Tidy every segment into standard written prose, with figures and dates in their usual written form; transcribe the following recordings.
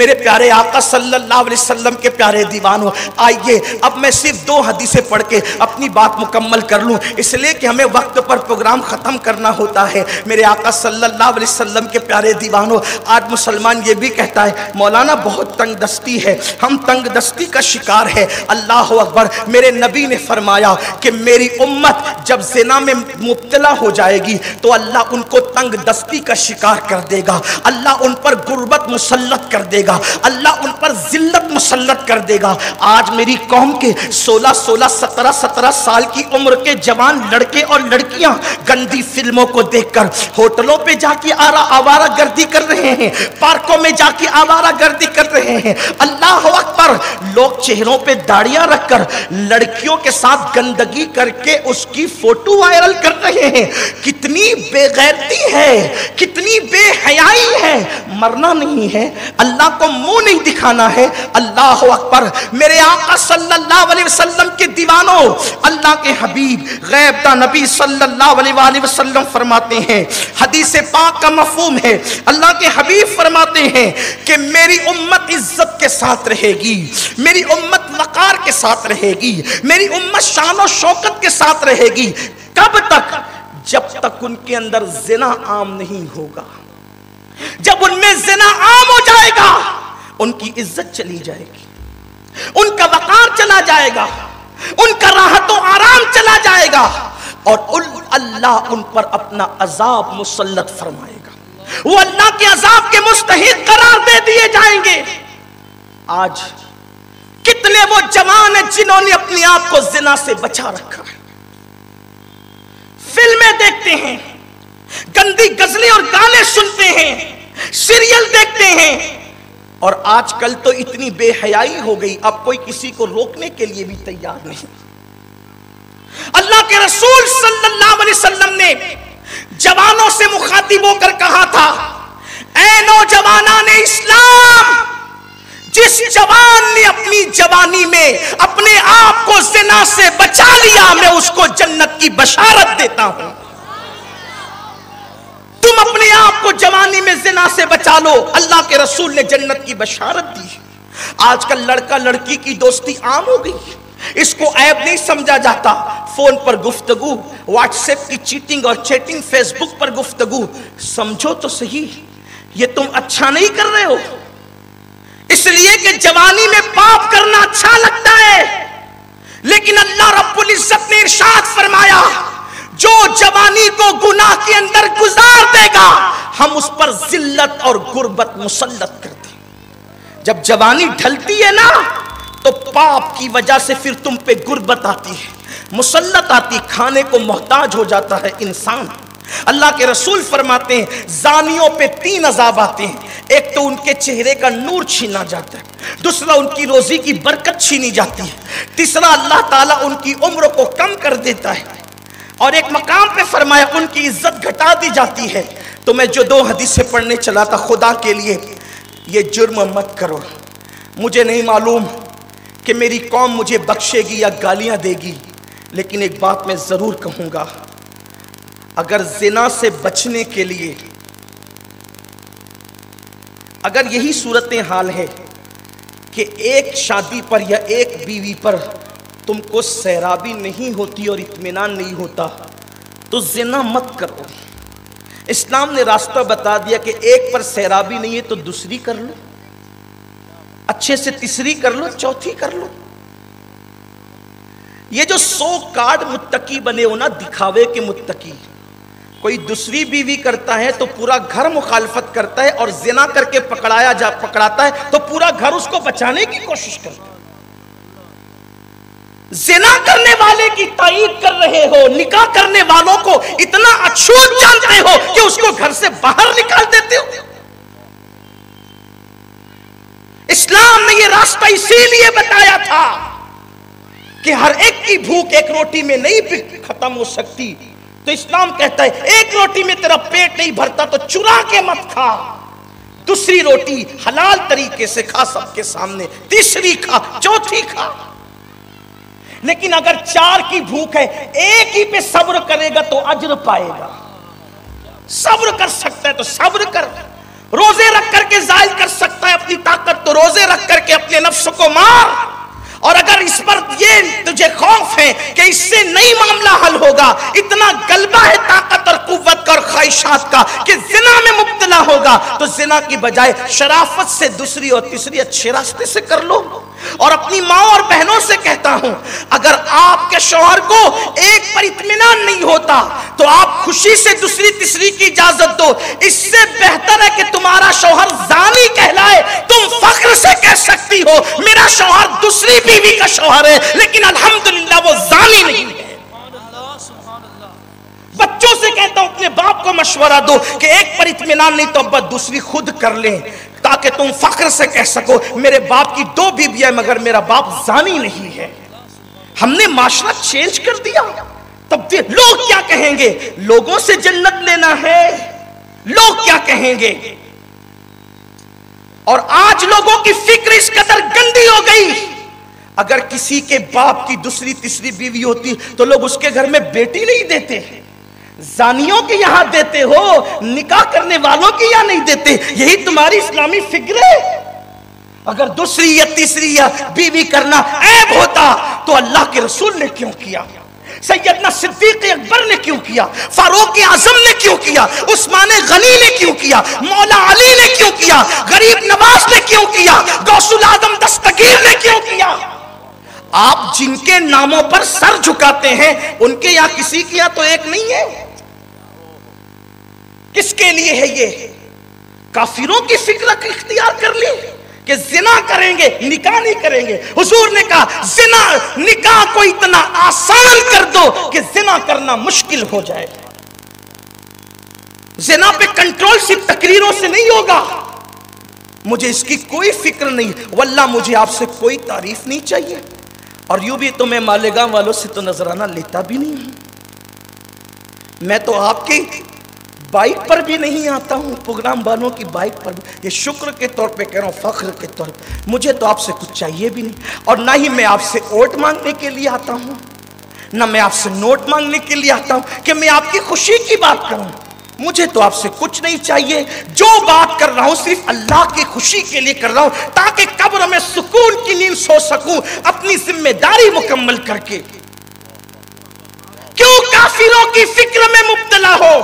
मेरे प्यारे आका सल्लल्लाहु अलैहि वसल्लम के प्यारे दीवान हो। आइए अब मैं सिर्फ दो हदीसें पढ़ के अपनी बात मुकम्मल कर लूँ, इसलिए कि हमें वक्त पर प्रोग्राम ख़त्म करना होता है। मेरे आका सल्लल्लाहु अलैहि वसल्लम के प्यारे दीवान हो, आज मुसलमान ये भी कहता है मौलाना बहुत तंगदस्ती है, हम तंगदस्ती का शिकार है। अल्लाह अकबर। मेरे नबी ने फरमाया कि मेरी उम्मत जब ज़िना में मुब्तला हो जाएगी तो अल्लाह उनको तंगदस्ती का शिकार कर देगा, अल्लाह उन पर गुर्बत मुसल्लत कर देगा, अल्लाह उन पर जिल्लत मुसल्लत कर देगा। आज मेरी कौम के 16, 17 साल की उम्र के जवान लड़के और लड़कियां गंदी फिल्मों को देखकर होटलों पे जाके आवारा गर्दी कर रहे हैं, पार्कों में जाके आवारा गर्दी कर रहे हैं। अल्लाह हु अकबर। लोग चेहरों पे दाढ़ियां रखकर लड़कियों के साथ गंदगी करके उसकी फोटो वायरल कर रहे हैं। कितनी बेगैरती है, कितनी बेहयाई है। मरना नहीं है, अल्लाह को मुंह नहीं दिखाना है। अल्लाह हु अकबर। मेरे आका सल्लल्लाहु अलैहि वसल्लम के दीवानों, अल्लाह के हबीब गैब दा नबी सल्लल्लाहु अलैहि वसल्लम फरमाते हैं, हदीस पाक का मफहूम है, अल्लाह के हबीब फरमाते हैं कि मेरी उम्मत इज्जत के साथ रहेगी, मेरी उम्मत वकार के साथ रहेगी, मेरी उम्मत शान और शौकत के साथ रहेगी। कब तक? जब तक उनके अंदर जिना आम नहीं होगा। जब उनमें जिना आम हो जाएगा, उनकी इज्जत चली जाएगी, उनका वकार चला जाएगा, उनका राहतों आराम चला जाएगा, और अल्लाह उन पर अपना अजाब मुसल्लत फरमाएगा, वो अल्लाह के अजाब के मुस्तहिक करार दे दिए जाएंगे। आज कितने वो जवान हैं जिन्होंने अपने आप को जिना से बचा रखा है। फिल्में देखते हैं, गंदी गजलें और गाने सुनते हैं, सीरियल देखते हैं, और आजकल तो इतनी बेहयाई हो गई अब कोई किसी को रोकने के लिए भी तैयार नहीं। अल्लाह के रसूल सल्लल्लाहु अलैहि वसल्लम ने जवानों से मुखातिब होकर कहा था, ऐ नौजवानाने इस्लाम, जिस जवान ने अपनी जवानी में अपने आप को ज़िना से बचा लिया, मैं उसको जन्नत की बशारत देता हूं। तुम अपने आप को जवानी में ज़िना से बचा लो, अल्लाह के रसूल ने जन्नत की बशारत दी। आजकल लड़का लड़की की दोस्ती आम हो गई, इसको ऐब नहीं समझा जाता। फोन पर गुफ्तगू, व्हाट्सएप की चीटिंग और चैटिंग, फेसबुक पर गुफ्तगू। समझो तो सही, ये तुम अच्छा नहीं कर रहे हो, इसलिए कि जवानी में पाप करना अच्छा लगता है। लेकिन अल्लाह रब्बुल इज्जत ने इरशाद फरमाया, जो जवानी को गुनाह के अंदर गुजार देगा, हम उस पर जिल्लत और गुर्बत मुसल्लत करते। जब जवानी ढलती है ना, तो पाप की वजह से फिर तुम पे गुर्बत आती है, मुसल्लत आती, खाने को मोहताज हो जाता है इंसान। अल्लाह के रसूल फरमाते हैं, जानियों पे 3 अजाब आते हैं, एक तो उनके चेहरे का नूर छीना जाता है, दूसरा उनकी रोजी की बरकत छीनी जाती है, तीसरा अल्लाह ताला उनकी उम्र को कम कर देता है, और एक मकाम पे फरमाया उनकी इज्जत घटा दी जाती है। तो मैं जो 2 हदीसें पढ़ने चला था, खुदा के लिए ये जुर्म मत करो। मुझे नहीं मालूम कि मेरी कौम मुझे बख्शेगी या गालियां देगी, लेकिन एक बात मैं ज़रूर कहूँगा, अगर ज़िना से बचने के लिए अगर यही सूरत हाल है कि एक शादी पर या एक बीवी पर तुमको सैराबी नहीं होती और इत्मीनान नहीं होता, तो ज़िना मत करो। इस्लाम ने रास्ता बता दिया कि एक पर सैराबी नहीं है तो दूसरी कर लो, अच्छे से तीसरी कर लो, चौथी कर लो। ये जो 100 कार्ड मुत्तकी बने हो ना, दिखावे के मुत्तकी, कोई दूसरी बीवी करता है तो पूरा घर मुखालफत करता है, और जिना करके पकड़ाता है तो पूरा घर उसको बचाने की कोशिश करता है। जिना करने वाले की ताईद कर रहे हो, निकाह करने वालों को इतना अछूत जानते हो कि उसको घर से बाहर निकाल देते हो। इस्लाम ने ये रास्ता इसीलिए बताया था कि हर एक की भूख एक रोटी में नहीं खत्म हो सकती, तो इस्लाम कहता है एक रोटी में तेरा पेट नहीं भरता तो चुरा के मत खा, दूसरी रोटी हलाल तरीके से खा सबके सामने, तीसरी खा, चौथी खा। लेकिन अगर 4 की भूख है, एक ही पे सब्र करेगा तो अज्र पाएगा। सब्र कर सकता है तो सब्र कर, रोजे रख करके जाहिर कर सकता है अपनी ताकत खौफ है कि इससे नहीं मामला हल होगा, इतना गलबा है ताकत और कुव्वत का और ख्वाहिशात का कि जिना में मुब्तला होगा, तो जिना की बजाय शराफत से दूसरी और तीसरी अच्छे रास्ते से कर लो। और अपनी माँ और बहनों से कहता हूं, अगर आपके शौहर को एक पर इत्मीनान नहीं होता तो आप खुशी से दूसरी तीसरी की इजाजत दो। इससे बेहतर है कि तुम्हारा शौहर जानी कहलाए। तुम फख्र से कह सकती हो मेरा शौहर दूसरी बीवी का शौहर है, लेकिन अल्हम्दुलिल्लाह वो जानी नहीं है। बच्चों से कहता हूं अपने बाप को मशवरा दो कि एक पर इत्मीनान नहीं तो अब दूसरी खुद कर लें, ताकि तुम फख्र से कह सको मेरे बाप की दो बीवियां मगर मेरा बाप जानी नहीं है। हमने माशरा चेंज कर दिया, तब लोग क्या कहेंगे? लोगों से जन्नत लेना है, लोग क्या कहेंगे? और आज लोगों की फिक्र इस कदर गंदी हो गई, अगर किसी के बाप की दूसरी तीसरी बीवी होती तो लोग उसके घर में बेटी नहीं देते, जानियों के यहां देते हो, निकाह करने वालों के यहां नहीं देते। यही तुम्हारी इस्लामी फिक्र है। अगर दूसरी या तीसरी या बीवी करना ऐब होता तो अल्लाह के रसूल ने क्यों किया, सैयदना सिद्दीक अकबर ने क्यों किया, फारूक आजम ने क्यों किया, उस्मान गनी ने क्यों किया, मौला अली ने क्यों किया, गरीब नवाज ने क्यों किया, गौसुल आदम दस्तगीर ने क्यों किया? आप जिनके नामों पर सर झुकाते हैं उनके यहां किसी के यहां तो एक नहीं है। किसके लिए है ये? काफिरों की फिक्र इख्तियार कर ली कि जिना करेंगे निकाह नहीं करेंगे। हुजूर ने कहा जिना निकाह को इतना आसान कर दो कि जिना करना मुश्किल हो जाए। जिना पे कंट्रोल सिर्फ तकरीरों से नहीं होगा। मुझे इसकी कोई फिक्र नहीं, वल्लाह मुझे आपसे कोई तारीफ नहीं चाहिए, और यूं भी तो मैं मालेगांव वालों से तो नजराना लेता भी नहीं हूं, मैं तो आपकी बाइक पर भी नहीं आता हूँ, प्रोग्राम वालों की बाइक पर भी। ये शुक्र के तौर पे कह रहा हूँ, फख्र के तौर पे। मुझे तो आपसे कुछ चाहिए भी नहीं, और ना ही मैं आपसे वोट मांगने के लिए आता हूँ, ना मैं आपसे नोट मांगने के लिए आता हूँ कि मैं आपकी खुशी की बात करूँ। मुझे तो आपसे कुछ नहीं चाहिए। जो बात कर रहा हूँ सिर्फ अल्लाह की खुशी के लिए कर रहा हूँ, ताकि कब्र में सुकून की नींद सो सकूँ अपनी जिम्मेदारी मुकम्मल करके। क्यों काफिरों की फिक्र में मुब्तला हो?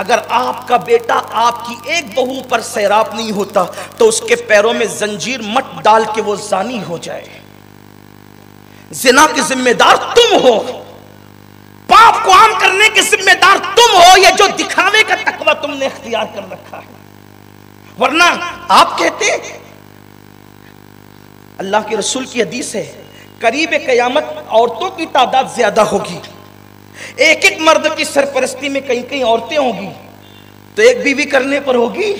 अगर आपका बेटा आपकी एक बहू पर सैराब नहीं होता तो उसके पैरों में जंजीर मत डाल के वो जानी हो जाए। जिना के जिम्मेदार तुम हो, पाप को आम करने के जिम्मेदार तुम हो। या जो दिखावे का तकवा तुमने इख्तियार कर रखा है, वरना आप कहते, अल्लाह के रसूल की हदीस है, करीब कयामत औरतों की तादाद ज्यादा होगी। एक एक मर्द की सरपरस्ती में कहीं कहीं औरतें होंगी, तो एक बीवी करने पर होगी।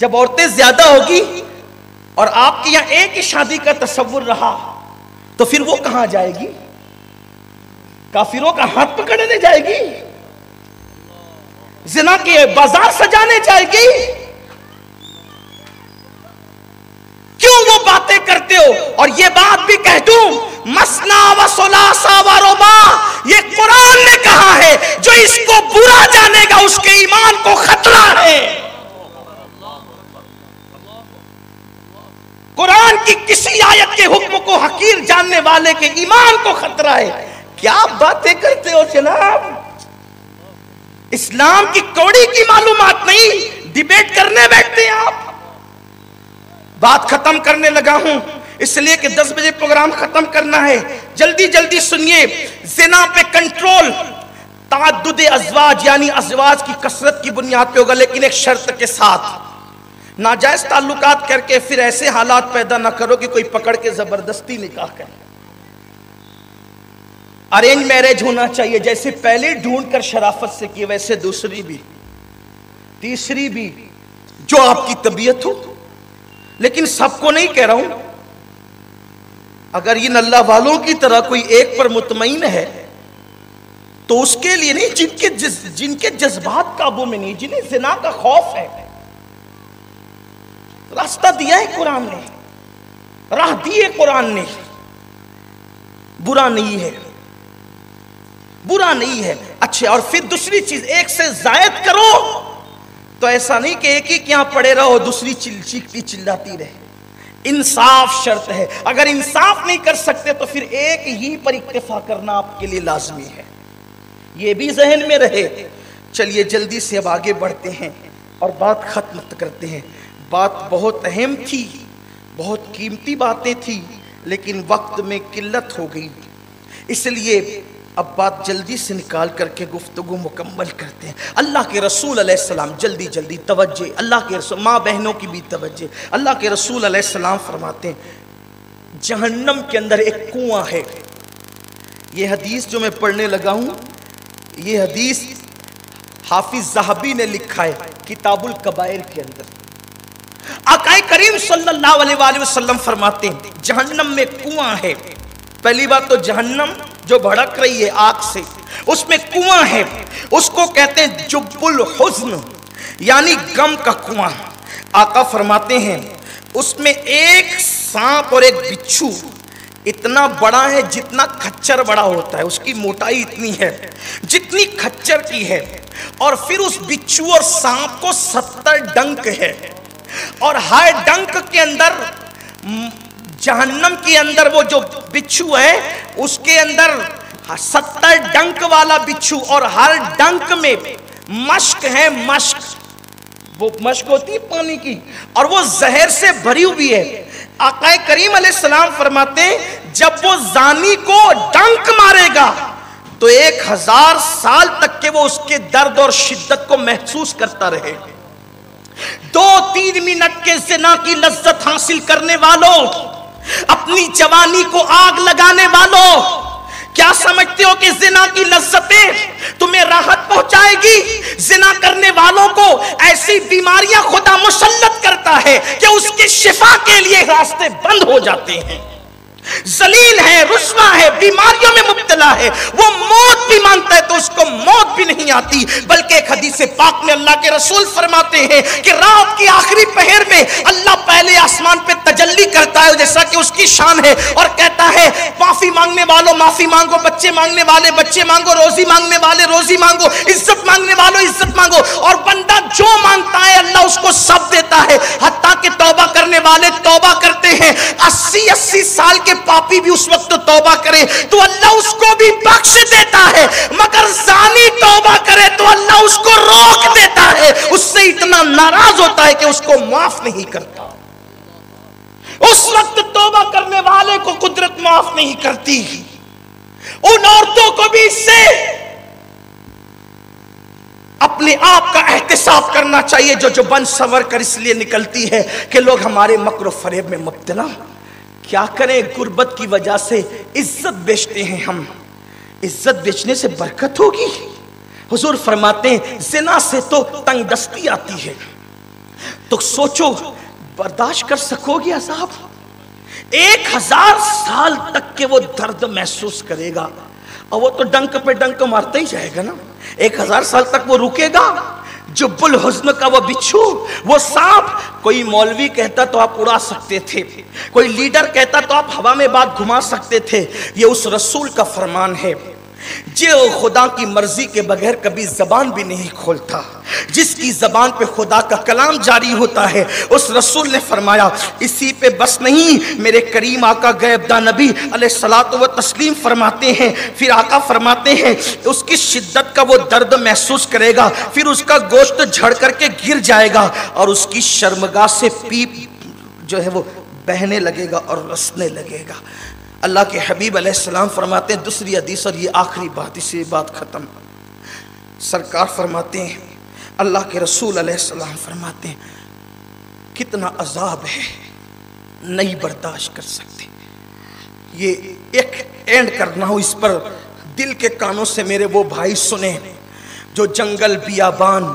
जब औरतें ज्यादा होगी और आपके यहां एक ही शादी का तस्वुर रहा, तो फिर वो कहां जाएगी? काफिरों का हाथ पकड़ने जाएगी, जिना के बाजार सजाने जाएगी। क्यों वो बातें करते हो? और ये बात भी कह दूं, मसना व सुलासा व रुबा, ये कुरान ने कहा है। जो इसको बुरा जानेगा उसके ईमान को खतरा है। कुरान की किसी आयत के हुक्म को हकीर जानने वाले के ईमान को खतरा है। क्या बातें करते हो जनाब, इस्लाम की कौड़ी की मालूमात नहीं, डिबेट करने बैठते हैं आप। बात खत्म करने लगा हूं, इसलिए कि 10 बजे प्रोग्राम खत्म करना है। जल्दी जल्दी सुनिए, जिना पे कंट्रोल तादुद अज़वाज यानी अज़वाज की कसरत की बुनियाद पे होगा, लेकिन एक शर्त के साथ, नाजायज ताल्लुकात करके फिर ऐसे हालात पैदा ना करो कि कोई पकड़ के जबरदस्ती निकाह करे। अरेंज मैरिज होना चाहिए। जैसे पहले ढूंढ कर शराफत से की, वैसे दूसरी भी, तीसरी भी, जो आपकी तबीयत हो। लेकिन सबको नहीं कह रहा हूं, अगर इन अल्लाह वालों की तरह कोई एक पर मुतमईन है तो उसके लिए नहीं, जिनके जज्बात काबू में नहीं, जिन्हें ज़िना का खौफ है। रास्ता दिया है कुरान ने, राह दी है कुरान ने। बुरा नहीं है, बुरा नहीं है, अच्छे। और फिर दूसरी चीज, एक से जायद करो तो ऐसा नहीं कि एक ही के यहां पड़े रहो, दूसरी चिल्लाती रहे। इंसाफ शर्त है। अगर इंसाफ नहीं कर सकते तो फिर एक ही पर इक्तिफा करना आपके लिए लाजमी है, यह भी जहन में रहे। चलिए जल्दी से अब आगे बढ़ते हैं और बात खत्म करते हैं। बात बहुत अहम थी, बहुत कीमती बातें थी, लेकिन वक्त में किल्लत हो गई, इसलिए अब बात जल्दी से निकाल करके गुफ्तगू मुकम्मल करते हैं। अल्लाह के रसूल अलैहिस्सलाम, जल्दी जल्दी तवज्जे, अल्लाह के रसूल, माँ बहनों की भी तवज्जे। अल्लाह के रसूल अलैहिस्सलाम फरमाते हैं जहन्नम के अंदर एक कुआं है। ये हदीस जो मैं पढ़ने लगा हूँ, ये हदीस हाफिज ज़हबी ने लिखा है किताबुल कबायर के अंदर। आकाए करीम सल्लल्लाहु अलैहि वसल्लम फरमाते हैं जहन्नम में कुआं है। पहली बात तो जहन्नम जो भड़क रही है आग से, उसमें कुआं है, उसको कहते हैं जुब्बुल हुज़्न, यानी गम का कुआं। आका फरमाते हैं उसमें एक सांप और एक बिच्छू इतना बड़ा है जितना खच्चर बड़ा होता है, उसकी मोटाई इतनी है जितनी खच्चर की है, और फिर उस बिच्छू और सांप को 70 डंक है, और हर डंक के अंदर जहन्नम के अंदर वो जो बिच्छू है उसके अंदर 70 डंक वाला बिच्छू, और हर डंक में मश्क है, मश्क, वो मश्क होती है पानी की, और वो जहर से भरी हुई है। आकाए करीम अलैहिस्सलाम फरमाते हैं जब वो जानी को डंक मारेगा तो 1000 साल तक के वो उसके दर्द और शिद्दत को महसूस करता रहे। 2-3 मिनट के ज़िना की लज्जत हासिल करने वालों, अपनी जवानी को आग लगाने वालों, क्या समझते हो कि जिना की लज्जतें तुम्हें राहत पहुंचाएगी? जिना करने वालों को ऐसी बीमारियां खुदा मुसल्लत करता है कि उसकी शिफा के लिए रास्ते बंद हो जाते हैं। जलील है, रुस्वा है, बीमारियों में मुब्तला है, वो मौत भी मानता है तो उसको मौत भी नहीं आती। बल्कि एक हदीस पाक में अल्लाह के रसूल फरमाते हैं कि रात की आखिरी पहर में अल्लाह पहले आसमान पे तजल्ली करता है जैसा कि उसकी शान है, और कहता है माफी मांगने वालों माफी मांगो, बच्चे मांगने वाले बच्चे मांगो, रोजी मांगने वाले रोजी मांगो, इज्जत मांगने वालों इज्जत मांगो। और बंदा जो मांगता है अल्लाह उसको सब देता है, हत्ता कि तौबा करने वाले तौबा करते हैं। 80-80 साल के पापी भी उस वक्त तौबा करे तो अल्लाह उसको भी बख्श देता है, मगर जानी तौबा करे तो अल्लाह उसको रोक देता है, उससे इतना नाराज होता है कि उसको माफ नहीं करता। उस वक्त तौबा करने वाले को कुदरत माफ नहीं करती। उन औरतों को भी इससे अपने आप का एहतिसाब करना चाहिए जो बन संवर कर इसलिए निकलती है कि लोग हमारे मकर फरेब में मुब्तला, क्या करें, गुर्बत की वजह से इज्जत बेचते हैं हम, इज्जत बेचने से बरकत होगी? हुजूर फरमाते हैं जिना से तो तंगदस्ती आती है, तो सोचो बर्दाश्त कर सकोगे अज़ाब? 1000 साल तक के वो दर्द महसूस करेगा, और वो तो डंक पे डंक मारता ही जाएगा ना। 1000 साल तक वो रुकेगा? जुब्बुल हुज़्न का वो बिच्छू, वो सांप, कोई मौलवी कहता तो आप उड़ा सकते थे, कोई लीडर कहता तो आप हवा में बात घुमा सकते थे। ये उस रसूल का फरमान है जो खुदा की मर्जी के बगैर कभी जबान भी नहीं खोलता, जिसकी जबान पे खुदा का कलाम जारी होता है। उस रसूल ने फरमाया इसी पे बस नहीं, मेरे करीम आका गैबदा नबी अलैहिस्सलातो व तस्लीम फरमाते हैं, फिर आका फरमाते हैं उसकी शिद्दत का वो दर्द महसूस करेगा, फिर उसका गोश्त झड़ करके गिर जाएगा और उसकी शर्मगाह से पीप जो है वो बहने लगेगा और रसने लगेगा। अल्लाह के हबीब अलैहिस्सलाम फरमाते हैं दूसरी हदीस, और ये आखिरी बात, इसी बात ख़त्म। सरकार फरमाते हैं अल्लाह के रसूल अलैहिस्सलाम फरमाते हैं कितना अजाब है, नहीं बर्दाश्त कर सकते। ये एक एंड करना हो, इस पर दिल के कानों से मेरे वो भाई सुने जो जंगल बियाबान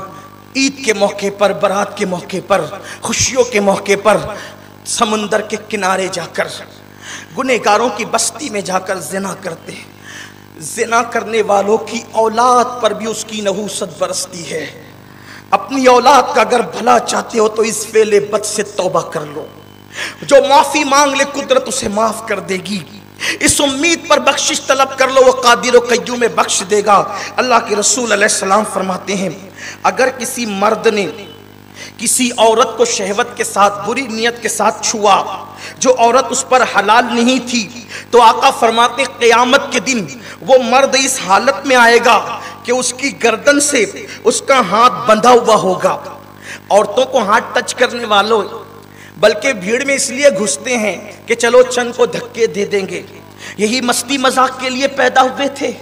ईद के मौके पर, बारात के मौके पर, खुशियों के मौके पर, समुंदर के किनारे जाकर गुनहगारों की बस्ती में जाकर जिना करते हैं। जिना करने वालों की औलाद पर भी उसकी नहूसत बरसती है। अपनी औलाद का अगर भला चाहते हो तो इस फेले बद से तौबा कर लो, जो माफ़ी मांग ले कुदरत उसे माफ़ कर देगी, इस उम्मीद पर बख्शिश तलब कर लो, वो कादिर व कय्यूम में बख्श देगा। अल्लाह के रसूल अलैहिस्सलाम फरमाते हैं अगर किसी मर्द ने किसी औरत को शहवत के साथ, बुरी नियत के साथ छुआ जो औरत उस पर हलाल नहीं थी, तो आका फरमाते क़यामत के दिन वो मर्द इस हालत में आएगा कि उसकी गर्दन से उसका हाथ बंधा हुआ होगा। औरतों को हाथ टच करने वालों बल्कि भीड़ में इसलिए घुसते हैं कि चलो चंद को धक्के दे देंगे, यही मस्ती मजाक के लिए पैदा हुए थे।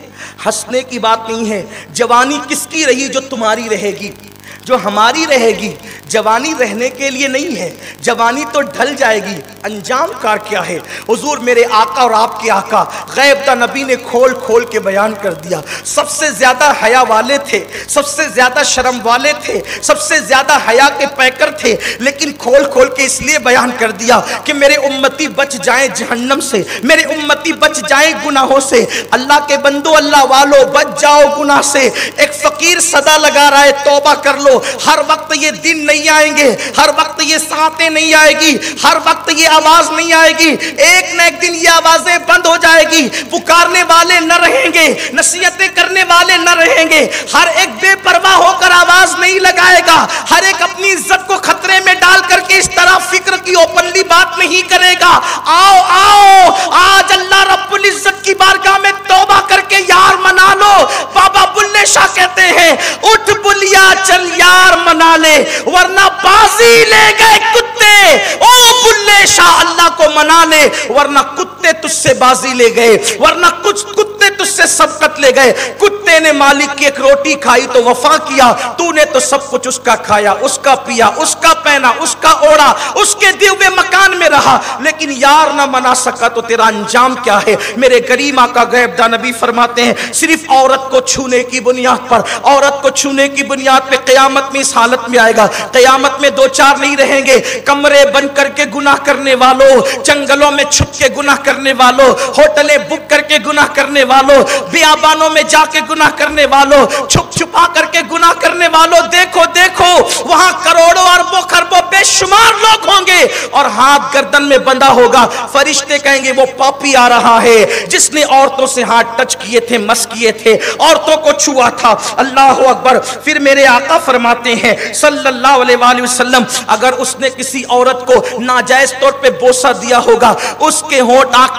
हंसने की बात नहीं है। जवानी किसकी रही जो तुम्हारी रहेगी, जो हमारी रहेगी। जवानी रहने के लिए नहीं है, जवानी तो ढल जाएगी। अंजाम कार क्या है, हुजूर मेरे आका और आपके आका गैब दा नबी ने खोल खोल के बयान कर दिया। सबसे ज़्यादा हया वाले थे, सबसे ज़्यादा शर्म वाले थे, सबसे ज़्यादा हया के पैकर थे, लेकिन खोल खोल के इसलिए बयान कर दिया कि मेरे उम्मती बच जाएं जहन्नम से, मेरे उम्मती बच जाएं गुनाहों से। अल्लाह के बंदो, अल्लाह वालो, बच जाओ गुनाह से। एक फ़कीर सदा लगा रहा है, तौबा कर लो। हर वक्त ये दिन नहीं आएंगे, हर वक्त ये सांसें नहीं आएगी, हर वक्त ये आवाज नहीं आएगी। एक ना एक दिन ये आवाजें बंद हो जाएगी। पुकारने वाले न रहेंगे, नसीहतें करने वाले न रहेंगे। हर एक बेपरवाह होकर आवाज नहीं लगाएगा, हर एक अपनी इज्जत को खतरे में डाल करके इस तरह फिक्र की ओपनली बात नहीं करेगा। आओ आओ, आज अल्लाह रब्बुल इज्जत की बारगाह में तौबा करके यार मना लो। बाबा बुल्ले शाह कहते हैं, उठ बुलिया चल यार मना ले, वरना बाजी ले गए कुत्ते। ओ बुल्ले शाह, अल्लाह को मना ले वरना कुत्ते तुझसे बाजी ले गए, वरना कुछ कुत्ते तुझसे सबकत ले गए। कुत्ते ने मालिक की एक रोटी खाई तो वफा किया, तूने तो सब कुछ उसका खाया, उसका पिया, उसका पहना, उसका ओढ़ा, उसके दिए हुए मकान में रहा, लेकिन यार ना मना सका तो तेरा अंजाम क्या है। मेरे गरीमा का गैब दा नबी फरमाते हैं, सिर्फ औरत को छूने की बुनियाद पर, औरत को छूने की बुनियाद पर क़यामत में इस हालत में आएगा। क़यामत में दो चार नहीं रहेंगे, कमरे बंद करके गुनाह करने वालों, जंगलों में छुप के गुनाह करने वालों, होटलें बुक करके गुनाह करने वालों, बियाबानों में जाके गुनाह करने वालों, छुप छुपा करके गुनाह करने वालों, देखो देखो वहां करोड़ों अरबों खरबों बेशुमार लोग होंगे और हाथ गर्दन में बंधा होगा। फरिश्ते कहेंगे वो पापी आ रहा है जिसने औरतों से हाथ टच किए थे, मस किए थे, औरतों को छुआ था। अल्लाह अकबर। फिर मेरे आका फरमाते हैं सल्लल्लाहु अलैहि वसल्लम, अगर उसने किसी औरत को नाजायज तौर पे बोसा दिया होगा, उसके होंठ आग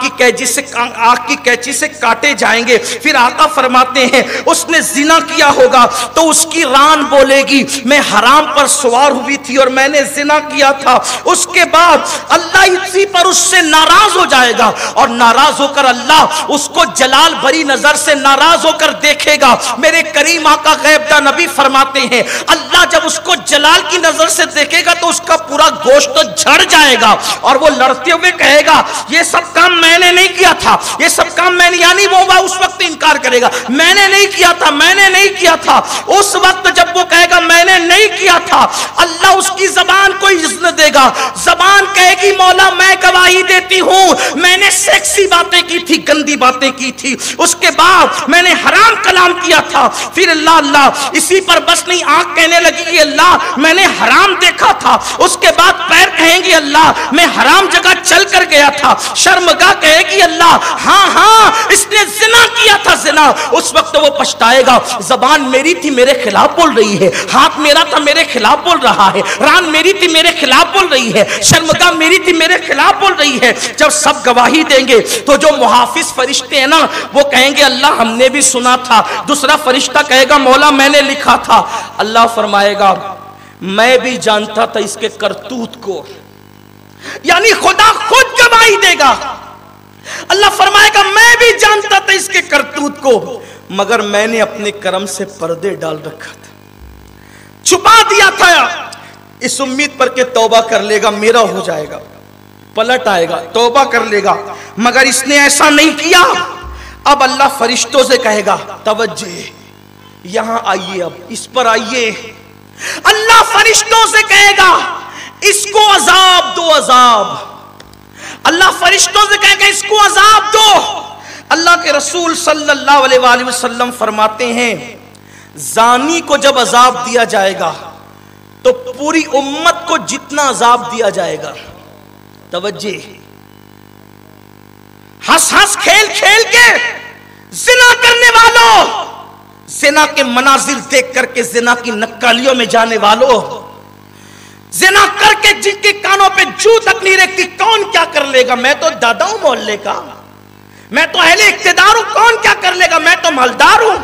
की कैची से काटे जाएंगे। फिर आका फरमाते हैं, उसने जिना किया होगा तो उसकी रान बोलेगी मैं हराम पर सवार हुई थी और मैंने जिना किया था। उसके बाद अल्लाह इसी पर उससे नाराज हो जाएगा और नाराज होकर अल्लाह उसको जलाल भरी नजर से नाराज होकर देखेगा। मेरे करीम आका गैब दा नबी फरमाते हैं, अल्लाह जब उसको जलाल की नजर से देखेगा तो उसका पूरा गोश्त झड़ जाएगा और वो लड़ते हुए कहेगा ये सब काम मैंने नहीं किया था, ये सब काम मैंने, यानी वो उस वक्त इनकार करेगा, मैंने नहीं किया था, मैंने नहीं किया था। उस वक्त जब वो कहेगा मैंने नहीं किया था, अल्लाह उसकी जबान को इज्जत देगा। जबान कहेगी मौला मैं गवाही देती हूं, मैंने सेक्सी बातें की थी, गंदी बातें की थी, उसके बाद मैंने हराम कलाम किया था। फिर अल्लाह अल्लाह, इसी पर बस नहीं, आंख कहने लगी अल्लाह मैंने हराम देखा था। उसके बाद पैर कहेंगे अल्लाह मैं हराम जगह चल कर गया था। शर्मगाह कहेगी अल्लाह हाँ हाँ इसने जिना किया था, जिना। उस वक्त वो पछताएगा, जबान मेरी थी मेरे खिलाफ बोल रही है, हाथ मेरा था मेरे खिलाफ बोल रहा है, रान मेरी थी मेरे खिलाफ बोल रही है, शर्मगाह मेरी थी मेरे खिलाफ बोल रही है। जब सब गवाही देंगे तो जो मुहाफिज फरिश्ते हैं ना वो कहेंगे अल्लाह हमने भी सुना था। दूसरा फरिश्ता कहेगा मौला मैंने लिखा था। अल्लाह फरमाएगा मैं भी जानता था इसके करतूत को, यानी खुदा खुद गवाही देगा। अल्लाह फरमाएगा मैं भी जानता था इसके करतूत को, मगर मैंने अपने कर्म से पर्दे डाल रखा था, छुपा दिया था, इस उम्मीद पर के तौबा कर लेगा मेरा हो जाएगा, पलट आएगा, तौबा कर लेगा, मगर इसने ऐसा नहीं किया। अब अल्लाह फरिश्तों से कहेगा तवज्जे, यहां आइए, अब इस पर आइए। अल्लाह फरिश्तों से कहेगा इसको अजाब दो, अजाब। अल्लाह फरिश्तों से कहेगा इसको अजाब दो। अल्लाह के रसूल सल्लल्लाहु अलैहि वसल्लम फरमाते हैं, जानी को जब अजाब दिया जाएगा तो पूरी उम्मत को जितना अजाब दिया जाएगा, तवज्जे, हंस हंस खेल खेल के जिना करने वालों, जिना के मनाजिर देख करके जिना की नक्कालियों में जाने वालों, जिना करके जिनके कानों पे जू तक नहीं रखती कौन क्या कर लेगा, मैं तो दादा हूं मोहल्ले का, मैं तो अहले इक्तदार हूं, कौन क्या कर लेगा, मैं तो मालदार हूं,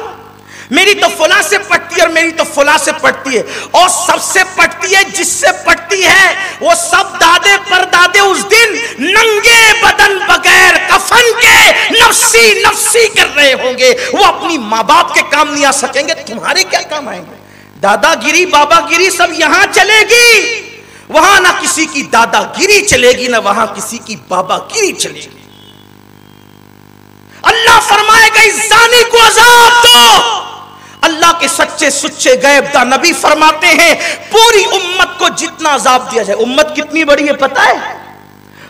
मेरी तो फुला से पटती है और मेरी तो फुला से पटती है और सबसे पटती है, जिससे पटती है वो सब दादे परदादे उस दिन नंगे बदन बगैर कफन के नफसी नफसी कर रहे होंगे। वो अपनी माँ बाप के काम नहीं आ सकेंगे, तुम्हारे क्या काम आएंगे। दादागिरी बाबागिरी सब यहां चलेगी, वहां ना किसी की दादागिरी चलेगी ना वहां किसी की बाबागिरी चलेगी। अल्लाह फरमाएगा इस जानी को अजाब दो। अल्लाह के सच्चे सुच्चे गैबदा नबी फरमाते हैं पूरी उम्मत को जितना अजाब दिया जाए। उम्मत कितनी बड़ी है पता है?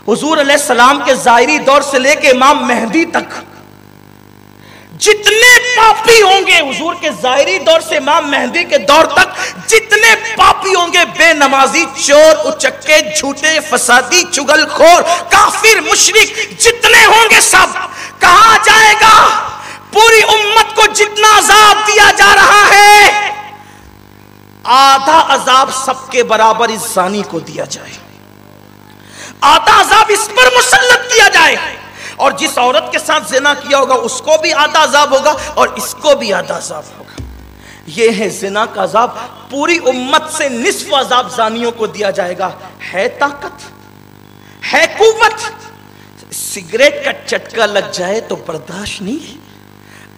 हुजूर अलैहि सलाम के जाहिरी दौर से लेके इमाम मेहदी तक जितने पापी होंगे, हुजूर के जाहिरी दौर से इमाम मेहदी के दौर तक जितने पापी होंगे, बेनमाजी, चोर, उचक्के, झूठे, फसादी, चुगलखोर, काफिर, मुशरिक जितने होंगे सब, कहा जाएगा पूरी उम्मत को जितना अजाब दिया जा रहा है आधा अजाब सबके बराबर इस जानी को दिया जाए, आधा अजाब इस पर मुसल्लत किया जाए। और जिस औरत के साथ जिना किया होगा उसको भी आधा अजाब होगा और इसको भी आधा अजाब होगा। ये है जिना का अजाब। पूरी उम्मत से निस्फ अजाब जानियों को दिया जाएगा। है ताकत, है कुव्वत, सिगरेट का चटका लग जाए तो बर्दाश्त नहीं,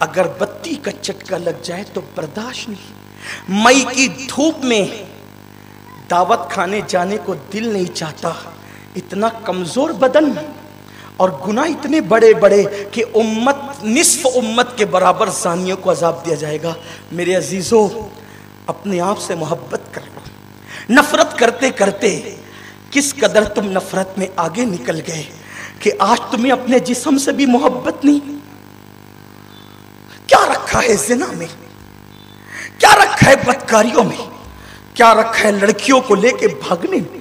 अगरबत्ती का चटका लग जाए तो बर्दाश्त नहीं, मई की धूप में दावत खाने जाने को दिल नहीं चाहता, इतना कमजोर बदन और गुनाह इतने बड़े बड़े कि उम्मत निस्फ उम्मत के बराबर सानियों को अजाब दिया जाएगा। मेरे अजीजों, अपने आप से मोहब्बत कर लो। नफरत करते करते किस कदर तुम नफरत में आगे निकल गए कि आज तुम्हें अपने जिस्म से भी मोहब्बत नहीं। क्या रखा है जिना में, क्या रखा है बदकारियों में, क्या रखा है लड़कियों को लेके भागने में।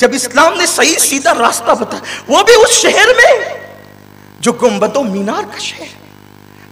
जब इस्लाम ने सही सीधा रास्ता बताया, वो भी उस शहर में जो गुंबदों मीनार का शहर।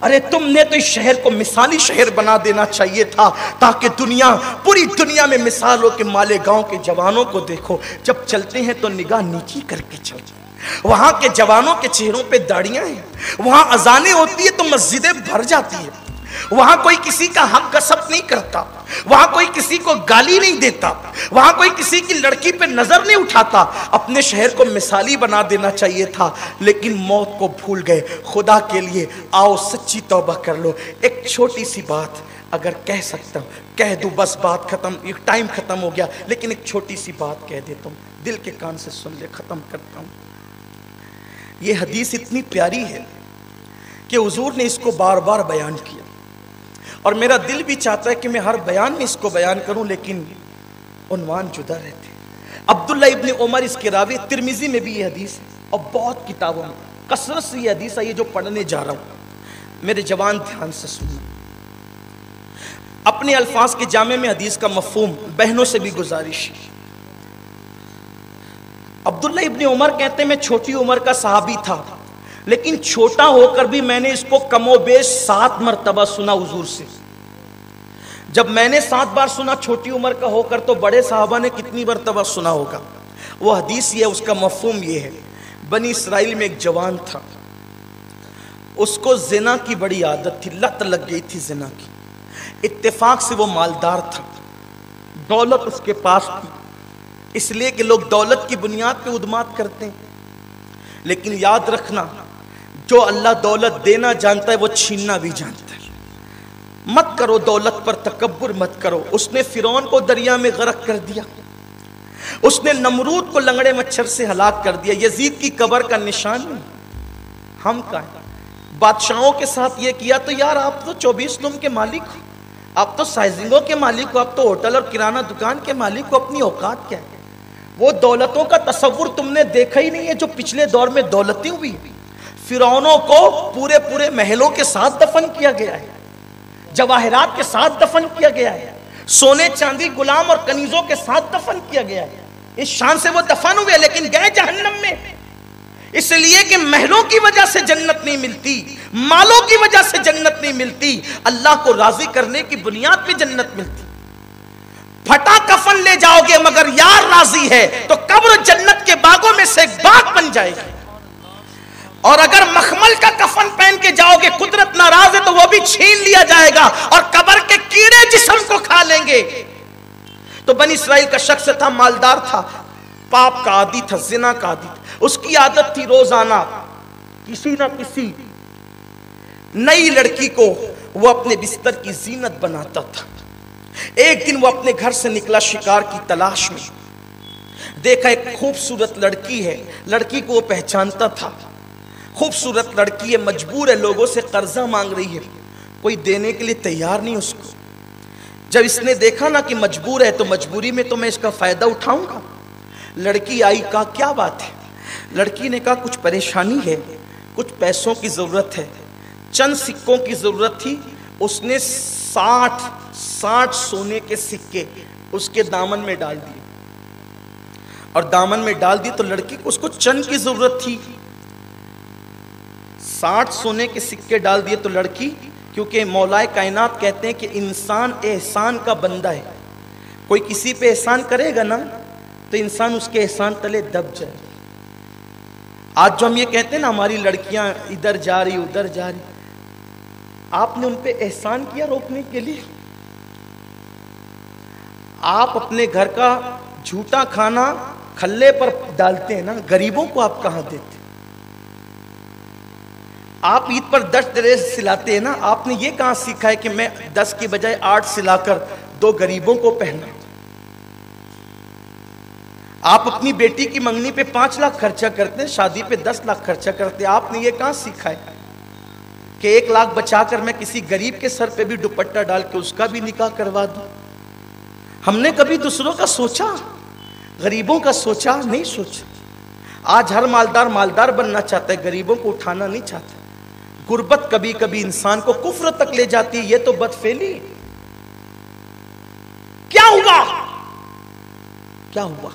अरे तुमने तो इस शहर को मिसाली शहर बना देना चाहिए था ताकि दुनिया, पूरी दुनिया में मिसाल हो कि मालेगांव के जवानों को देखो, जब चलते हैं तो निगाह नीची करके चलते, वहां के जवानों के चेहरों पे दाढ़ियां हैं, वहां अजानें होती है तो मस्जिदें भर जाती है, वहां कोई किसी का हक गसब नहीं करता, वहां कोई किसी को गाली नहीं देता, वहां कोई किसी की लड़की पे नजर नहीं उठाता। अपने शहर को मिसाली बना देना चाहिए था, लेकिन मौत को भूल गए। खुदा के लिए आओ सच्ची तौबा कर लो। एक छोटी सी बात अगर कह सकता हूं कह दूं, बस बात खत्म, एक टाइम खत्म हो गया, लेकिन एक छोटी सी बात कह देता हूं, दिल के कान से सुन ले, खत्म करता हूं। यह हदीस इतनी प्यारी है कि हुजूर ने इसको बार बार बयान किया और मेरा दिल भी चाहता है कि मैं हर बयान में इसको बयान करूं, लेकिन उन्वान जुदा रहते। अब्दुल्ला इब्ने उमर इसके रावी, तिरमिजी में भी ये हदीस है और बहुत किताबों में कसरत से ये हदीस है। ये जो पढ़ने जा रहा हूं मेरे जवान ध्यान से सुनना, अपने अल्फाज के जामे में हदीस का मफहूम बहनों से भी गुजारिश। अब्दुल्ला इब्ने उमर कहते मैं छोटी उम्र का सहाबी था, लेकिन छोटा होकर भी मैंने इसको कमोबेश 7 मरतबा सुना हुजूर से। जब मैंने 7 बार सुना छोटी उम्र का होकर, तो बड़े साहबा ने कितनी मरतबा सुना होगा। वो हदीस ये, उसका मफहूम ये है, बनी इसराइल में एक जवान था, उसको जिना की बड़ी आदत थी, लत लग गई थी जिना की। इत्तेफाक से वो मालदार था, दौलत उसके पास थी, इसलिए कि लोग दौलत की बुनियाद पर उद्मात करते हैं। लेकिन याद रखना, जो अल्लाह दौलत देना जानता है वो छीनना भी जानता है। मत करो दौलत पर तकब्बुर, मत करो। उसने फिरौन को दरिया में गरक कर दिया, उसने नमरूद को लंगड़े मच्छर से हलाक कर दिया, यजीद की कब्र का निशान नहीं। हम कहा बादशाहों के साथ ये किया, तो यार आप तो 24 रूम के मालिक हो, आप तो साइजिंगों के मालिक हो, आप तो होटल और किराना दुकान के मालिक हो, अपनी औकात क्या है। वो दौलतों का तस्वुर तुमने देखा ही नहीं है जो पिछले दौर में दौलतें हुई। फिरौनों को पूरे पूरे महलों के साथ दफन किया गया है, जवाहरात के साथ दफन किया गया है, सोने चांदी गुलाम और कनीजों के साथ दफन किया गया है। इस शान से वो दफन हुए, लेकिन गए जहन्नम में, इसलिए कि महलों की वजह से जन्नत नहीं मिलती, मालों की वजह से जन्नत नहीं मिलती, अल्लाह को राजी करने की बुनियाद पर जन्नत मिलती। फटा का कफन ले जाओगे मगर यार राजी है तो कब्र जन्नत के बागों में से एक बाग बन जाएगी। और अगर मखमल का कफन पहन के जाओगे कुदरत नाराज है तो वो भी छीन लिया जाएगा और कब्र के कीड़े जिस्म को खा लेंगे। तो बनी इस्राइल का शख्स था, मालदार था, पाप का आदी था, जिना का आदी था। उसकी आदत थी रोजाना किसी ना किसी नई लड़की को वो अपने बिस्तर की जीनत बनाता था। एक दिन वो अपने घर से निकला शिकार की तलाश में, देखा एक खूबसूरत लड़की है। लड़की को वो पहचानता था, खूबसूरत लड़की है, मजबूर है, लोगों से कर्जा मांग रही है, कोई देने के लिए तैयार नहीं उसको। जब इसने देखा ना कि मजबूर है तो मजबूरी में तो मैं इसका फायदा उठाऊंगा। लड़की आई, कहा क्या बात है? लड़की ने कहा कुछ परेशानी है, कुछ पैसों की जरूरत है। चंद सिक्कों की जरूरत थी, उसने 60 सोने के सिक्के उसके दामन में डाल दिए और दामन में डाल दिए तो लड़की को उसको चंद की जरूरत थी। 60 सोने के सिक्के डाल दिए तो लड़की, क्योंकि मौलाए कायनात कहते हैं कि इंसान एहसान का बंदा है, कोई किसी पे एहसान करेगा ना तो इंसान उसके एहसान तले दब जाए। आज जो हम ये कहते हैं ना हमारी लड़कियां इधर जा रही उधर जा रही, आपने उन पे एहसान किया रोकने के लिए। आप अपने घर का झूठा खाना खल्ले पर डालते हैं ना, गरीबों को आप कहां देते? आप ईद पर 10 ड्रेस सिलाते हैं ना, आपने ये कहां सीखा है कि मैं 10 की बजाय 8 सिलाकर 2 गरीबों को पहना? आप अपनी बेटी की मंगनी पे 5 लाख खर्चा करते हैं, शादी पे 10 लाख खर्चा करते हैं, आपने ये कहां सीखा है कि 1 लाख बचाकर मैं किसी गरीब के सर पे भी दुपट्टा डाल के उसका भी निकाह करवा दूं? हमने कभी दूसरों का सोचा, गरीबों का सोचा नहीं सोचा। आज हर मालदार मालदार बनना चाहता है, गरीबों को उठाना नहीं चाहता। गुर्बत कभी कभी इंसान को कुफ्र तक ले जाती है, ये तो बदफेली। क्या हुआ? क्या हुआ?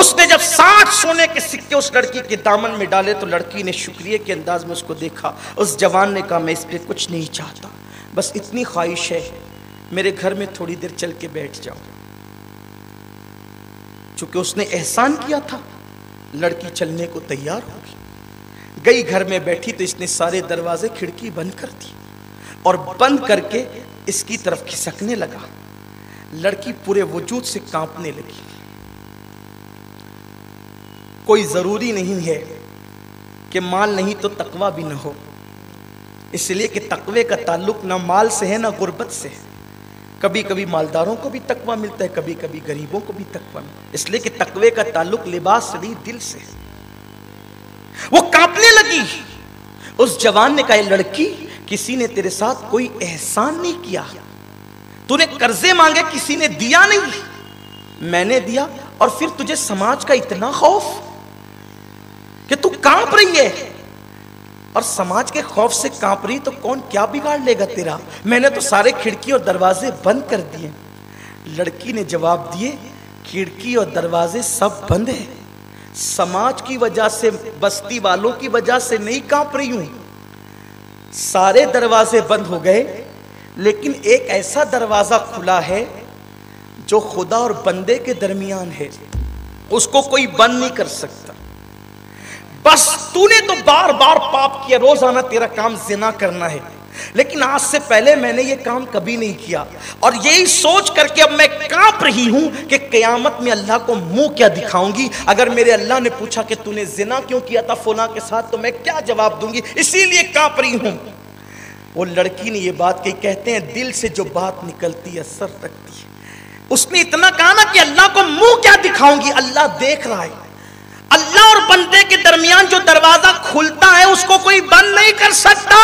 उसने जब 60 सोने के सिक्के उस लड़की के दामन में डाले तो लड़की ने शुक्रिया के अंदाज में उसको देखा। उस जवान ने कहा मैं इस पे कुछ नहीं चाहता, बस इतनी ख्वाहिश है मेरे घर में थोड़ी देर चल के बैठ जाओ। चूंकि उसने एहसान किया था, लड़की चलने को तैयार हो गई। गई घर में बैठी तो इसने सारे दरवाजे खिड़की बंद कर दी और बंद करके इसकी तरफ खिसकने लगा। लड़की पूरे वजूद से कांपने लगी। कोई ज़रूरी नहीं है कि माल नहीं तो तकवा भी ना हो, इसलिए कि तकवे का ताल्लुक ना माल से है ना गुर्बत से है। कभी कभी मालदारों को भी तकवा मिलता है, कभी कभी गरीबों को भी तकवा मिलता है, इसलिए कि तकवे का ताल्लुक लिबास से नहीं दिल से है। वो कांपने लगी। उस जवान ने कहा लड़की किसी ने तेरे साथ कोई एहसान नहीं किया, तूने कर्जे मांगे किसी ने दिया नहीं, मैंने दिया, और फिर तुझे समाज का इतना खौफ कि तू कांप रही है। और समाज के खौफ से कांप रही तो कौन क्या बिगाड़ लेगा तेरा? मैंने तो सारे खिड़की और दरवाजे बंद कर दिए। लड़की ने जवाब दिए खिड़की और दरवाजे सब बंद है, समाज की वजह से, बस्ती वालों की वजह से नहीं कांप रही हूं। सारे दरवाजे बंद हो गए लेकिन एक ऐसा दरवाजा खुला है जो खुदा और बंदे के दरमियान है, उसको कोई बंद नहीं कर सकता। बस तूने तो बार बार पाप किया, रोजाना तेरा काम जिना करना है, लेकिन आज से पहले मैंने ये काम कभी नहीं किया और यही सोच करके अब मैं कांप रही हूं कि कयामत में अल्लाह को मुंह क्या दिखाऊंगी। अगर मेरे अल्लाह ने पूछा कि तूने जिना क्यों किया था फुला के साथ तो मैं क्या जवाब दूंगी, इसीलिए कांप रही हूं। वो लड़की ने यह बात कही, कहते हैं दिल से जो बात निकलती है असर रखती है। उसने इतना कहा ना कि अल्लाह को मुंह क्या दिखाऊंगी, अल्लाह देख रहा है। अल्लाह और बंदे के दरमियान जो दरवाजा खुलता है उसको कोई बंद नहीं कर सकता।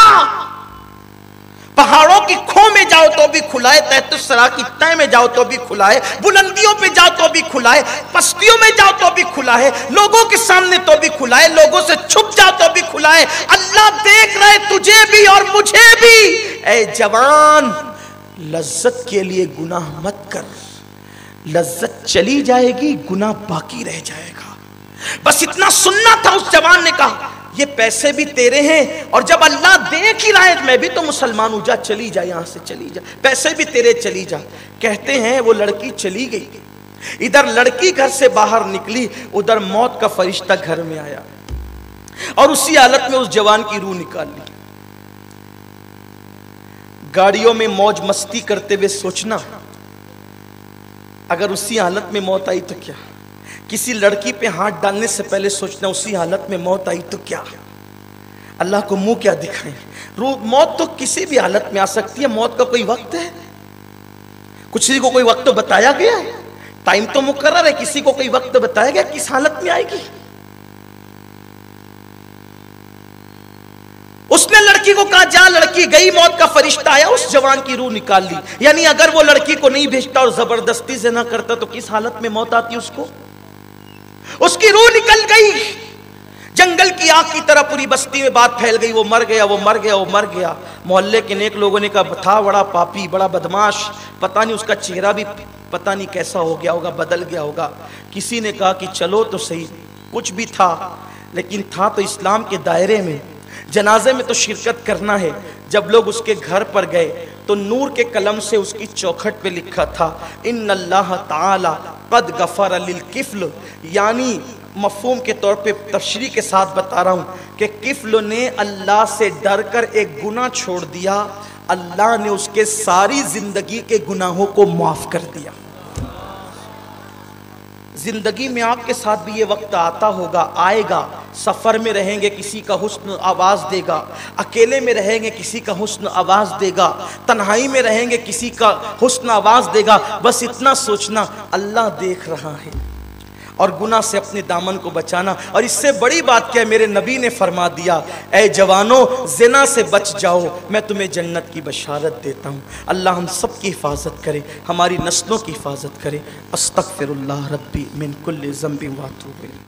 पहाड़ों की खो में जाओ तो भी खुला है, तहतुस्सरा की तय में जाओ तो भी खुला है, बुलंदियों पे जाओ तो भी खुला है, पस्तियों में जाओ तो भी खुला है, लोगों के सामने तो भी खुला है, लोगों से छुप जाओ तो भी खुला है। अल्लाह देख रहा है तुझे भी और मुझे भी। ऐ जवान लज्जत के लिए गुनाह मत कर, लज्जत चली जाएगी, गुनाह बाकी रह जाएगा। बस इतना सुनना था। उस जवान ने कहा ये पैसे भी तेरे हैं, और जब अल्लाह दे की रायत में भी तो मुसलमान हो जा, चली जा यहाँ से, चली जा, पैसे भी तेरे, चली जा। कहते हैं वो लड़की चली गई। इधर लड़की घर से बाहर निकली, उधर मौत का फरिश्ता घर में आया और उसी हालत में उस जवान की रूह निकाल ली। गाड़ियों में मौज मस्ती करते हुए सोचना, अगर उसी हालत में मौत आई तो क्या। किसी लड़की पे हाथ डालने से पहले सोचना, उसी हालत में मौत आई तो क्या। अल्लाह को मुंह क्या दिखाएं। मौत तो किसी भी हालत में आ सकती है। मौत का कोई वक्त है? किसी को कोई वक्त तो बताया गया है, टाइम तो मुकर्रर है, किसी को कोई वक्त बताया गया किस हालत में आएगी। उसने लड़की को कहा जा, लड़की गई, मौत का फरिश्ता आया, उस जवान की रूह निकाल ली। यानी अगर वो लड़की को नहीं भेजता और जबरदस्ती से ना करता तो किस हालत में मौत आती उसको। उसकी रूह निकल गई, जंगल की आग की तरह पूरी बस्ती में बात फैल गई, वो मर गया, वो मर गया, वो मर गया। मोहल्ले के नेक लोगों ने कहा था बड़ा पापी, बड़ा बदमाश, पता नहीं उसका चेहरा भी पता नहीं कैसा हो गया होगा, बदल गया होगा। किसी ने कहा कि चलो तो सही, कुछ भी था लेकिन था तो इस्लाम के दायरे में, जनाजे में तो शिरकत करना है। जब लोग उसके घर पर गए तो नूर के कलम से उसकी चौखट पे लिखा था इन्नल्लाह ताला कद गफर लिल किफ्ल। यानी मफहूम के तौर पे तफसीरी के साथ बता रहा हूँ कि किफ्ल ने अल्लाह से डर कर एक गुनाह छोड़ दिया, अल्लाह ने उसके सारी जिंदगी के गुनाहों को माफ कर दिया। जिंदगी में आपके साथ भी ये वक्त आता होगा, आएगा। सफ़र में रहेंगे किसी का हुस्न आवाज़ देगा, अकेले में रहेंगे किसी का हुस्न आवाज़ देगा, तन्हाई में रहेंगे किसी का हुस्न आवाज़ देगा। बस इतना सोचना अल्लाह देख रहा है और गुनाह से अपने दामन को बचाना। और इससे बड़ी बात क्या है, मेरे नबी ने फरमा दिया ऐ जवानों ज़िना से बच जाओ, मैं तुम्हें जन्नत की बशारत देता हूँ। अल्लाह हम सब की हिफाजत करे, हमारी नस्लों की हिफाजत करे। अस्तगफिरुल्लाह रब्बी मिन कुल्लि ज़ंबि व तौबा।